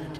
blood.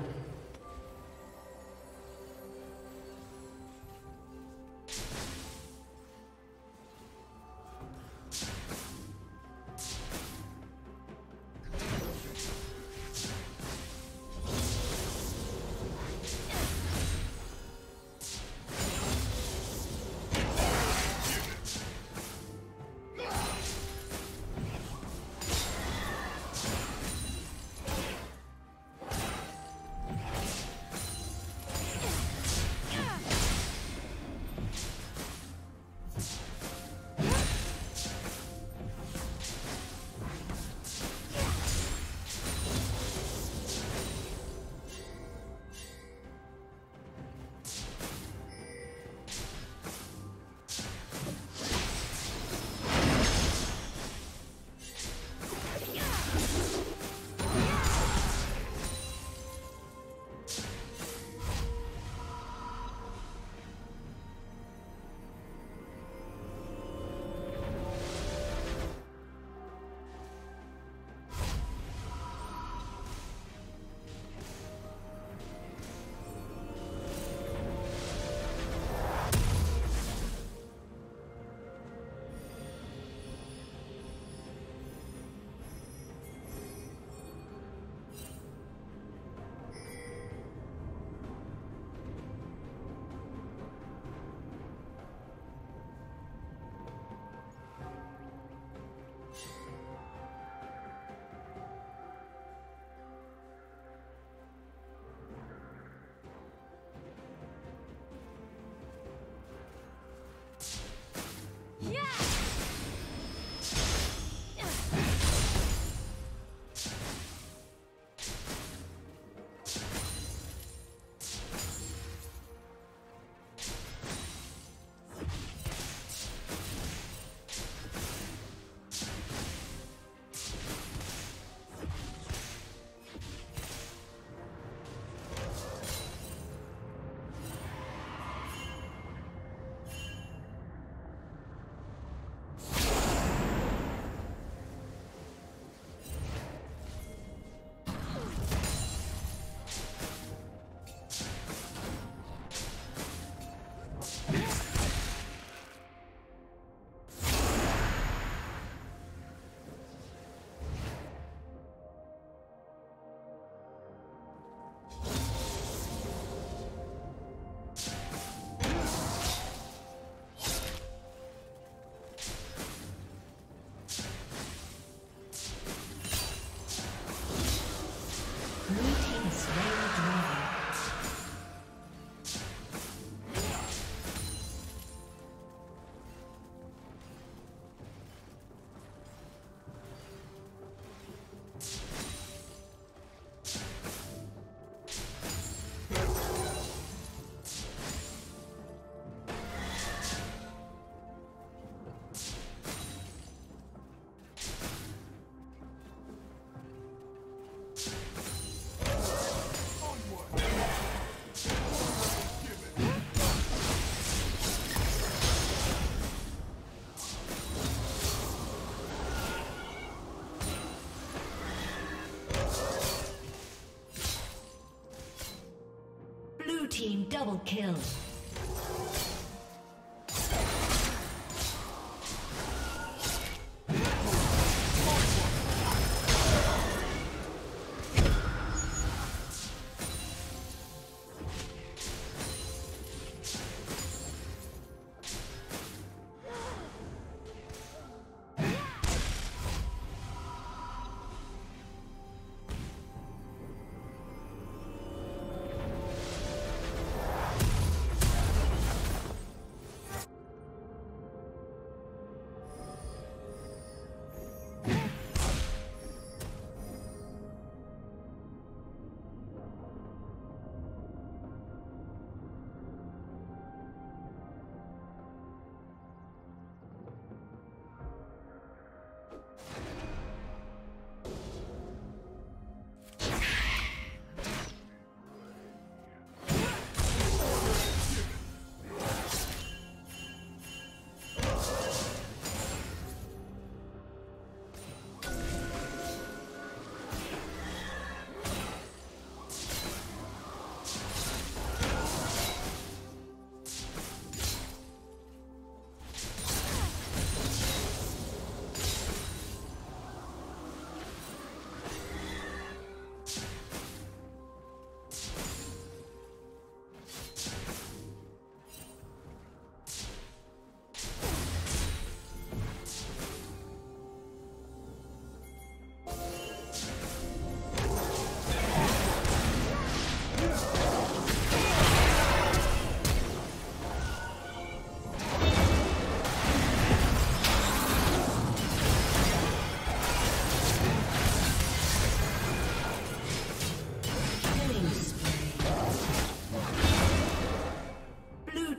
Double kill.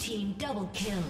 team double kill.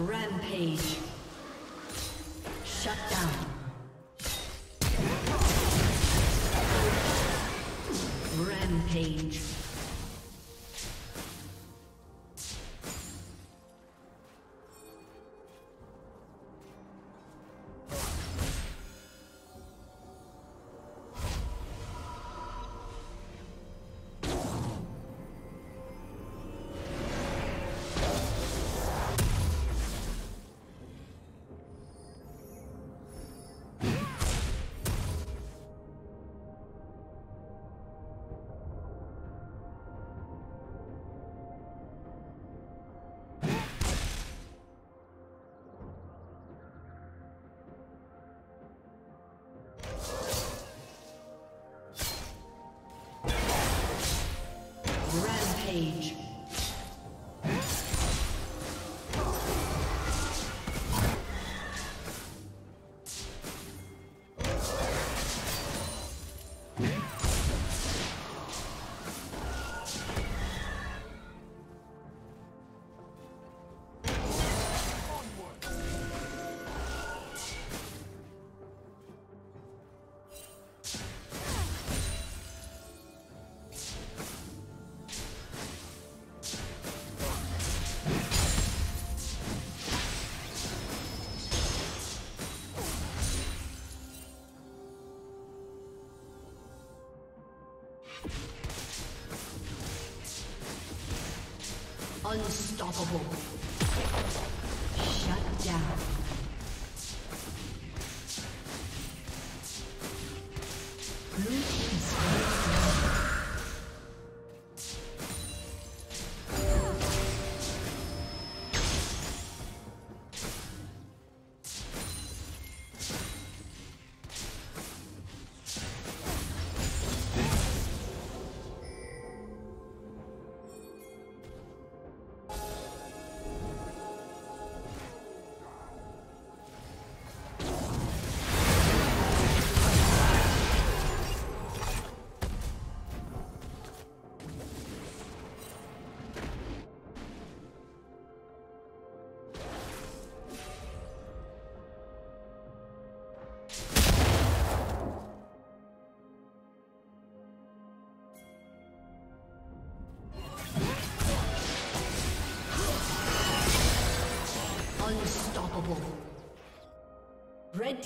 Rampage. Shut down. Rampage. Rampage. Unstoppable. Shut down. Red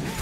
Yeah.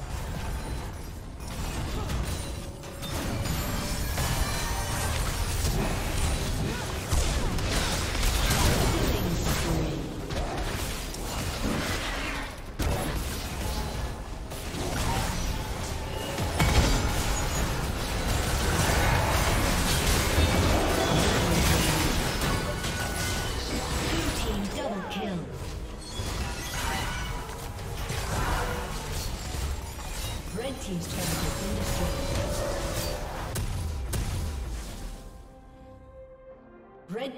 Red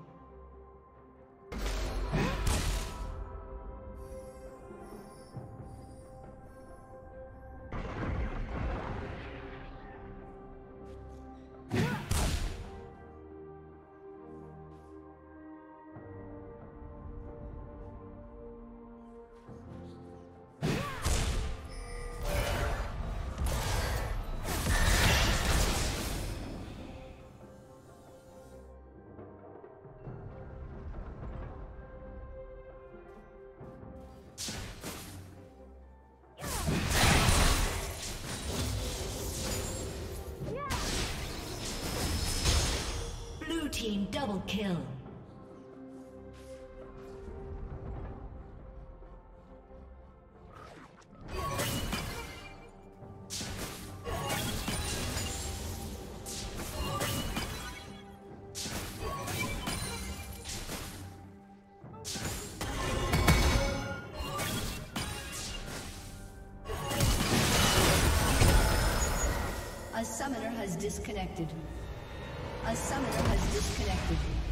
Team double kill. A summoner has disconnected. A summoner has disconnected.